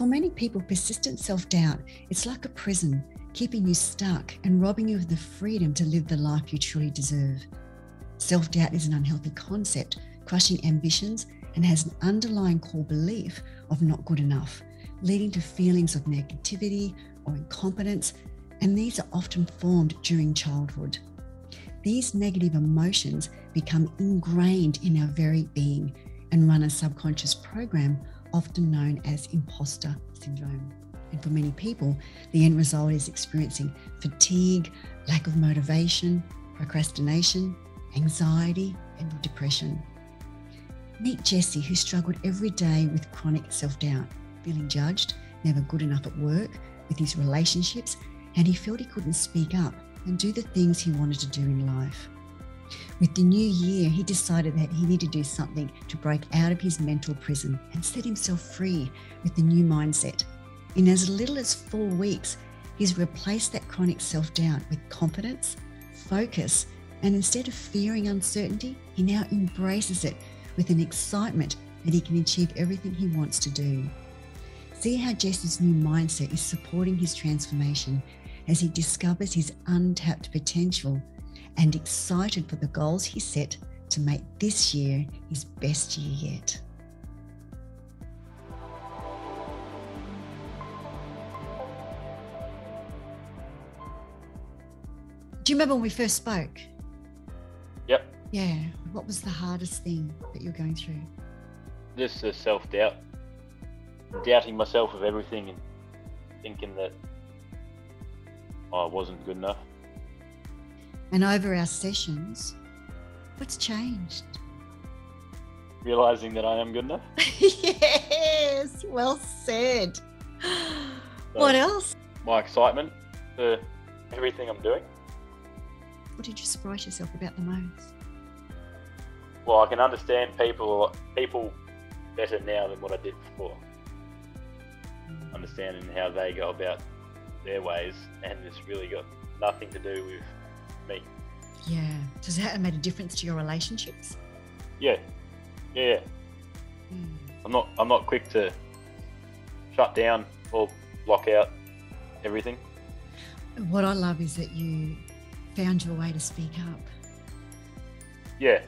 For many people, persistent self-doubt, it's like a prison, keeping you stuck and robbing you of the freedom to live the life you truly deserve. Self-doubt is an unhealthy concept, crushing ambitions, and has an underlying core belief of not good enough, leading to feelings of negativity or incompetence, and these are often formed during childhood. These negative emotions become ingrained in our very being and run a subconscious program often known as imposter syndrome. And for many people, the end result is experiencing fatigue, lack of motivation, procrastination, anxiety, and depression. Meet Jessie, who struggled every day with chronic self-doubt, feeling judged, never good enough at work, with his relationships, and he felt he couldn't speak up and do the things he wanted to do in life. With the new year, he decided that he needed to do something to break out of his mental prison and set himself free with the new mindset. In as little as 4 weeks, he's replaced that chronic self-doubt with confidence, focus, and instead of fearing uncertainty, he now embraces it with an excitement that he can achieve everything he wants to do. See how Jessie's new mindset is supporting his transformation as he discovers his untapped potential and excited for the goals he set to make this year his best year yet. Do you remember when we first spoke? Yep. Yeah. What was the hardest thing that you were going through? Just the self-doubt. Doubting myself of everything and thinking that I wasn't good enough. And over our sessions, what's changed? Realising that I am good enough. Yes, well said. What else? My excitement for everything I'm doing. What did you surprise yourself about the most? Well, I can understand people better now than what I did before. Understanding how they go about their ways, and it's really got nothing to do with me. Yeah. Does that have made a difference to your relationships? Yeah. Mm. I'm not quick to shut down or block out everything. What I love is that you found your way to speak up. Yeah.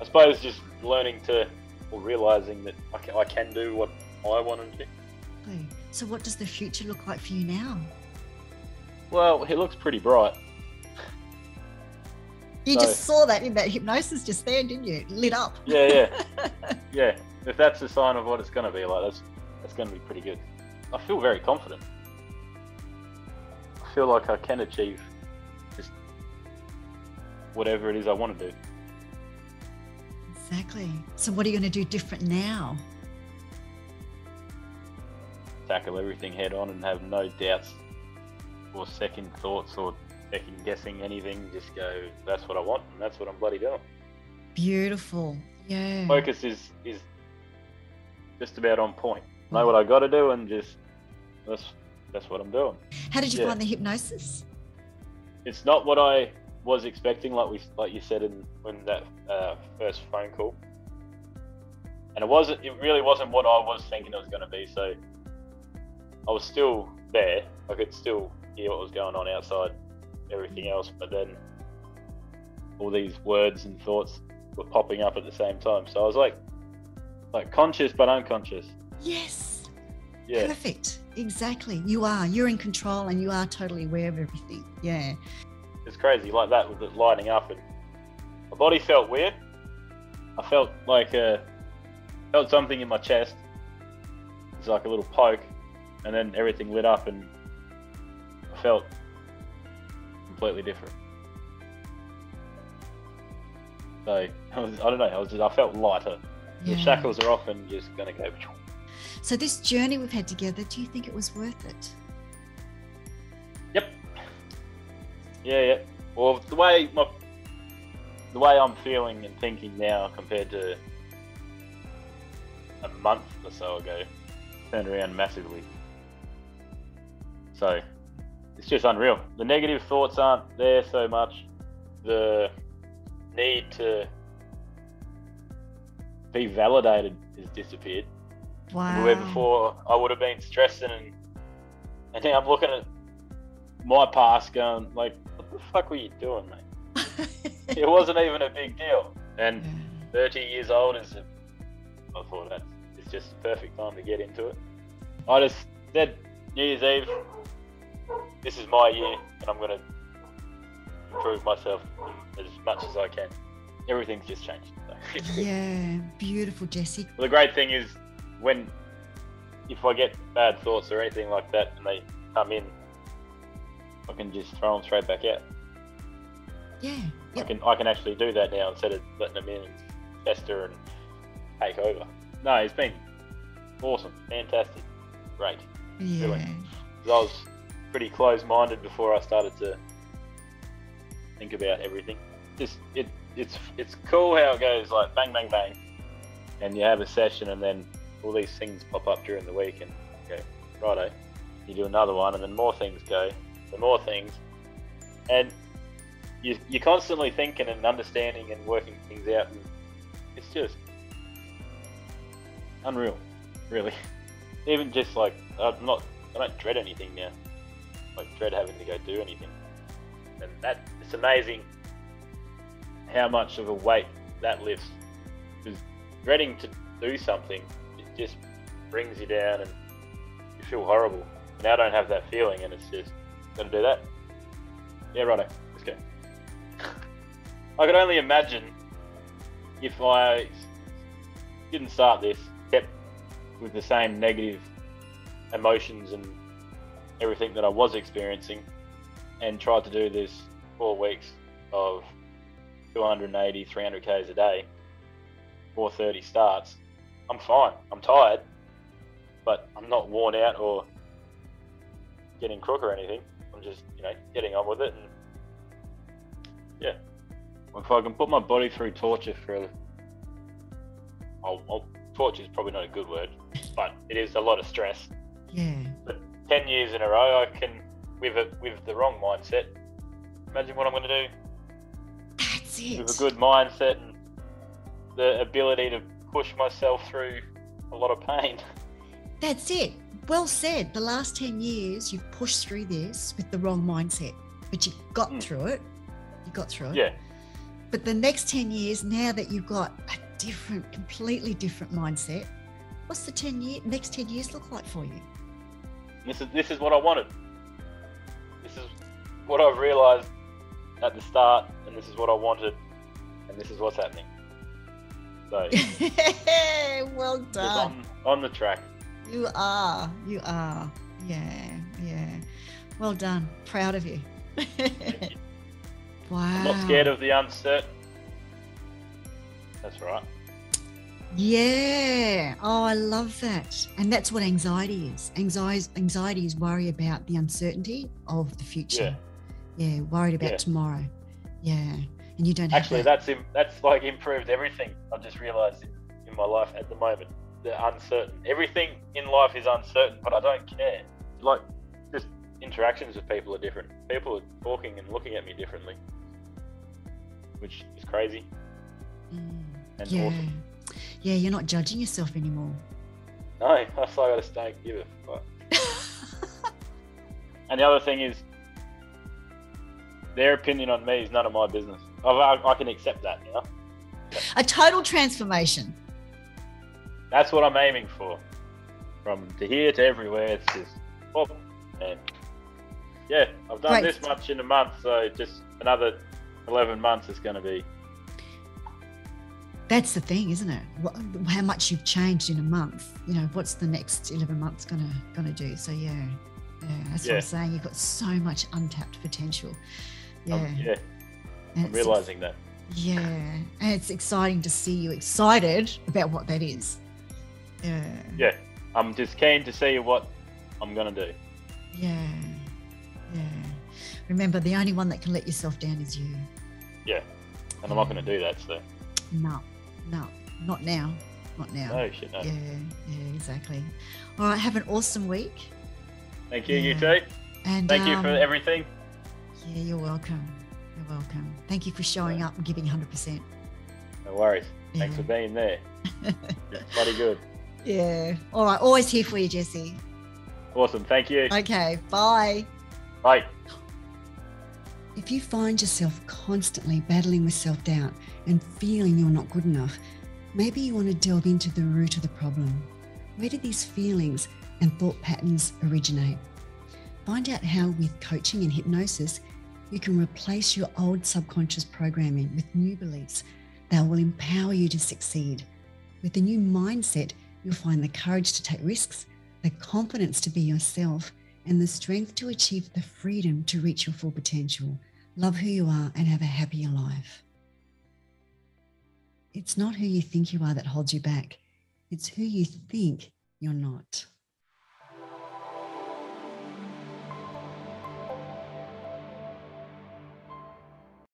I suppose just learning to, or realising that I can do what I want to do. So what does the future look like for you now? Well, it looks pretty bright. You just saw that in that hypnosis just there, didn't you? It lit up. Yeah. If that's a sign of what it's going to be like, that's going to be pretty good. I feel very confident. I feel like I can achieve just whatever it is I want to do. Exactly. So what are you going to do different now? Tackle everything head on and have no doubts or second thoughts or second guessing anything. Just go, that's what I want and that's what I'm bloody doing. Beautiful. Yeah. Focus is just about on point. Know what I got to do and just that's what I'm doing. How did you find the hypnosis? It's not what I was expecting, like you said in that first phone call. And it really wasn't what I was thinking it was going to be. So I was still there. I could still hear what was going on outside everything else, but then all these words and thoughts were popping up at the same time. So I was like conscious but unconscious. Yes. Yeah. Perfect. Exactly. You are. You're in control and you are totally aware of everything. Yeah. It's crazy like that with it lighting up, and my body felt weird. I felt felt something in my chest. It's like a little poke. And then everything lit up and I felt completely different. So I felt lighter. Yeah. The shackles are off and just going to go. So this journey we've had together, do you think it was worth it? Yep. Yeah. Well, the way I'm feeling and thinking now compared to a month or so ago, turned around massively. So it's just unreal. The negative thoughts aren't there so much. The need to be validated has disappeared. Wow. Where before I would have been stressing and now I'm looking at my past going like, what the fuck were you doing, mate? It wasn't even a big deal. And 30 years old is I thought that it's just the perfect time to get into it. I just said New Year's Eve, this is my year and I'm gonna improve myself as much as I can. Everything's just changed. Yeah, beautiful, Jesse. Well, the great thing is when, if I get bad thoughts or anything like that and they come in, I can just throw them straight back out. Yeah. Yep. I can actually do that now instead of letting them in and fester and take over. No, it's been awesome, fantastic, great. Yeah. Really. I was pretty close-minded before I started to think about everything. Just it's cool how it goes, like bang, bang, bang, and you have a session and then all these things pop up during the week and go, righto, you do another one and then more things go, the more things, and you're constantly thinking and understanding and working things out, and it's just unreal, really. Even just like, I don't dread anything now, like dread having to go do anything, and that, it's amazing how much of a weight that lifts, because dreading to do something, it just brings you down and you feel horrible. Now I don't have that feeling and it's just, gonna do that? Yeah, righto, let's go. I could only imagine if I didn't start this, kept with the same negative emotions and everything that I was experiencing, and tried to do this 4 weeks of 280, 300 Ks a day, 4:30 starts, I'm fine. I'm tired, but I'm not worn out or getting crook or anything. I'm just, getting on with it. And yeah. If I can put my body through torture for, torture is probably not a good word, but it is a lot of stress. Yeah. But 10 years in a row, I can, with the wrong mindset, imagine what I'm going to do. That's it. With a good mindset and the ability to push myself through a lot of pain. That's it. Well said. The last 10 years, you've pushed through this with the wrong mindset, but you got through it. You got through it. Yeah. But the next 10 years, now that you've got a different, completely different mindset, what's the next 10 years look like for you? This is what I wanted. This is what I've realised at the start, and this is what I wanted, and this is what's happening. So, well done. On the track. You are. Yeah. Well done. Proud of you. Thank you. Wow. I'm not scared of the uncertain. That's right. Yeah. Oh, I love that. And that's what anxiety is. Anxiety is worry about the uncertainty of the future. Yeah, worried about tomorrow. Yeah. And you don't have actually that. That's like improved everything. I've just realised in my life at the moment. The uncertain. Everything in life is uncertain, but I don't care. Like, just interactions with people are different. People are talking and looking at me differently, which is crazy and awesome. Yeah, you're not judging yourself anymore. No, that's why I gotta stay and give a fuck. And the other thing is, their opinion on me is none of my business. I can accept that now. A total transformation. That's what I'm aiming for. From to here to everywhere, it's just, oh, man. Yeah, I've done this much in a month, so just another 11 months is going to be. That's the thing, isn't it? How much you've changed in a month. What's the next 11 months going to do? So, yeah, that's what I'm saying. You've got so much untapped potential. Yeah. I'm realising that. Yeah, and it's exciting to see you excited about what that is. Yeah, I'm just keen to see what I'm going to do. Yeah. Remember, the only one that can let yourself down is you. Yeah, and I'm not going to do that, so. No, not now. No, shit, no. Yeah, exactly. All right, have an awesome week. Thank you, you too. And thank you for everything. Yeah, you're welcome. Thank you for showing up and giving 100%. No worries. Thanks for being there. It's bloody good. Yeah. All right. Always here for you, Jesse. Awesome. Thank you. Okay. Bye. Bye. If you find yourself constantly battling with self-doubt and feeling you're not good enough, maybe you want to delve into the root of the problem. Where did these feelings and thought patterns originate? Find out how, with coaching and hypnosis, you can replace your old subconscious programming with new beliefs that will empower you to succeed. With a new mindset, you'll find the courage to take risks, the confidence to be yourself, and the strength to achieve the freedom to reach your full potential. Love who you are and have a happier life. It's not who you think you are that holds you back. It's who you think you're not.